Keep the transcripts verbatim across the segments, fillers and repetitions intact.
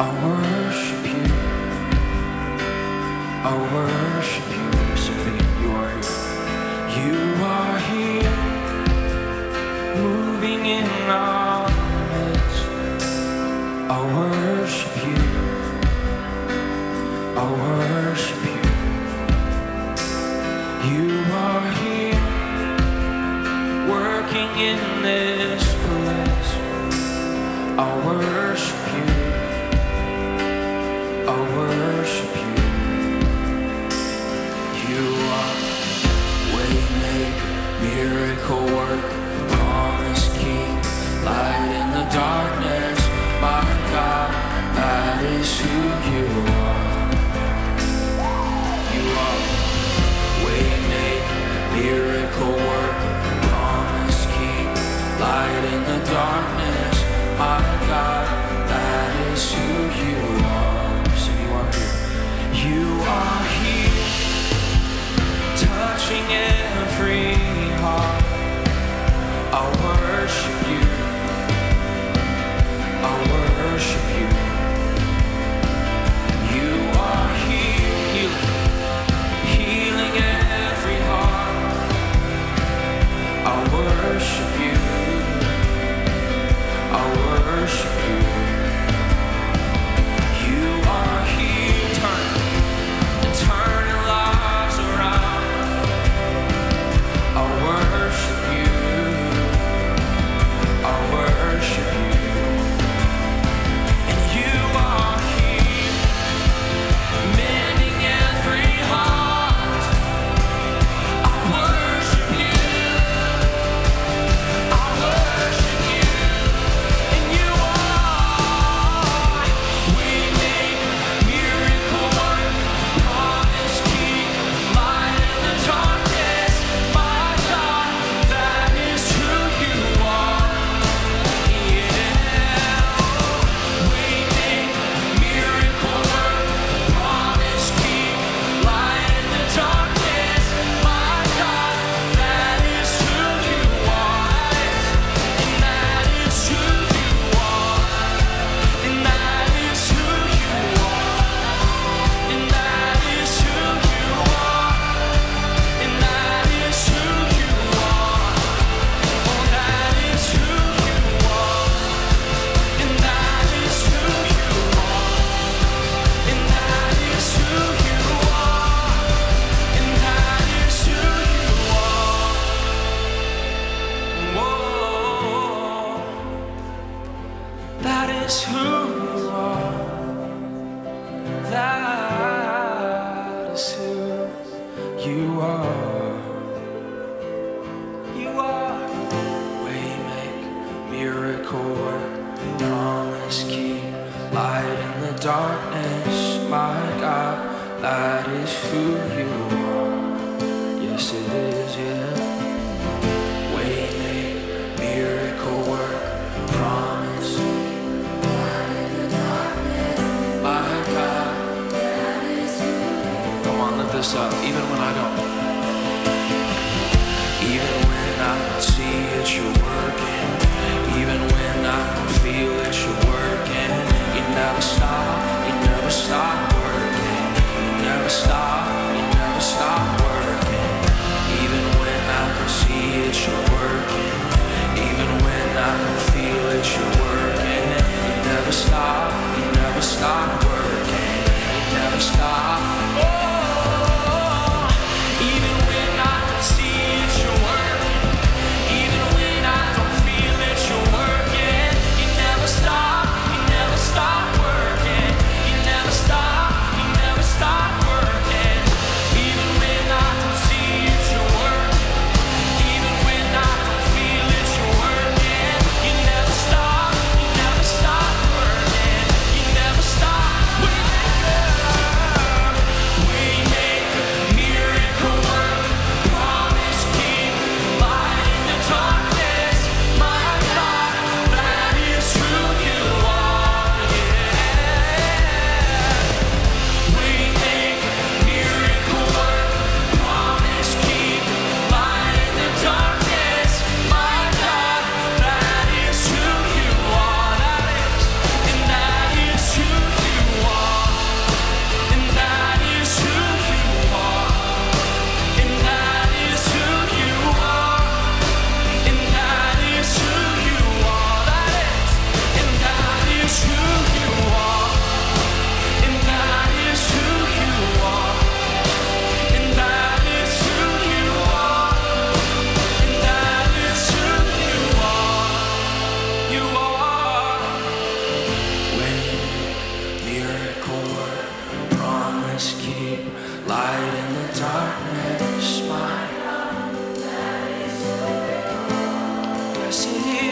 I worship you. I worship you. Supreme, you are here. You are here, moving in our midst. I worship you. I worship you. You are here, working in this place. I worship you. I worship you. You are waymaker, miracle worker, promised king, light in the darkness. My God, that is who you are. You are waymaker, miracle worker, promised king, light in the darkness. My God, that is who you are. So you are here. You are here, touching every heart. I worship you. I worship you. You are healing, healing every heart. I worship you. I worship you. You are here, turn, turn lives around. I worship you. Worship you, and you are here, mending every heart. I worship you, I worship you, and you are. We make miracle work, promise keep, light in the darkness. My God, that is who you are. Stop, you never stop working, even when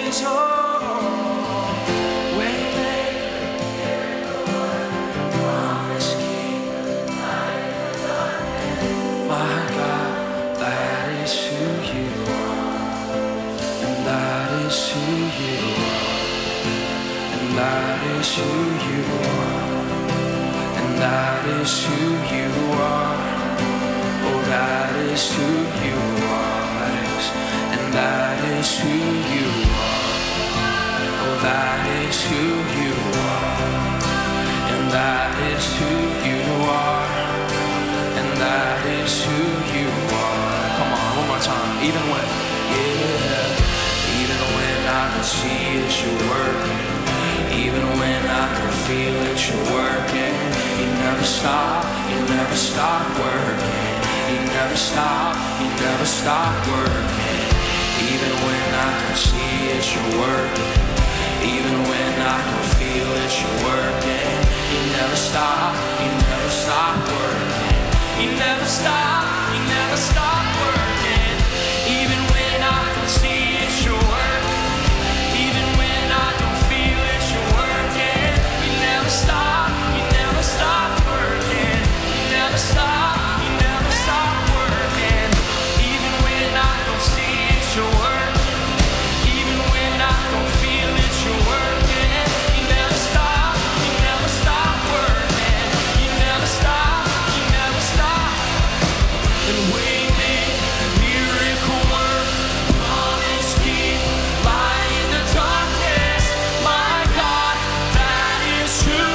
That is who you are, and that is who you are. Oh, that is who you are, and that is who you are. Oh, that is who you are, and that is who you are, and that is who you are. Come on, one more time, even when, yeah, even when I can see it's your work. Even when I can feel it, you're working. You never stop, you never stop working. You never stop, you never stop working. Even when I can see it, you're working. Even when I can feel it, you're working. You never stop, you never stop working. You never stop, you never stop working. Even when I can see it, you're working. Stop, you never stop working, you never stop, you never stop working, even when I don't see it, you're working, even when I don't feel it, you're working, you never stop, you never stop working, you never stop, you never stop, and wait me, miracle work, honesty, light in the darkness, my God, that is true.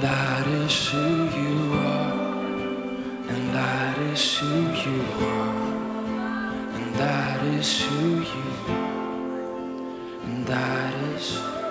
That is who you are, and that is